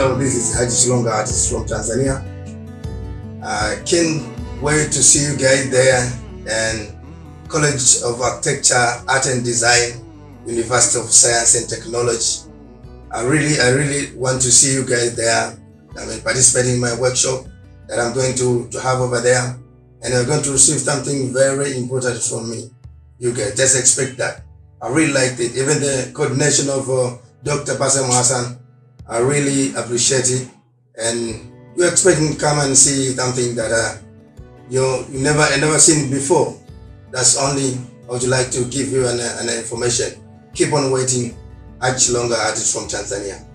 Welcome, this is Haji Chilonga, artist from Tanzania. I can't wait to see you guys there and College of Architecture, Art and Design, University of Science and Technology. I really want to see you guys there. I mean, participating in my workshop that I'm going to have over there, and you're going to receive something very important from me. You guys just expect that. I really liked it. Even the coordination of Dr. Basem Mohassan, I really appreciate it. And you're expecting to come and see something that you never seen before. That's only I would like to give you an information. Keep on waiting. Haji Chilonga, artist from Tanzania.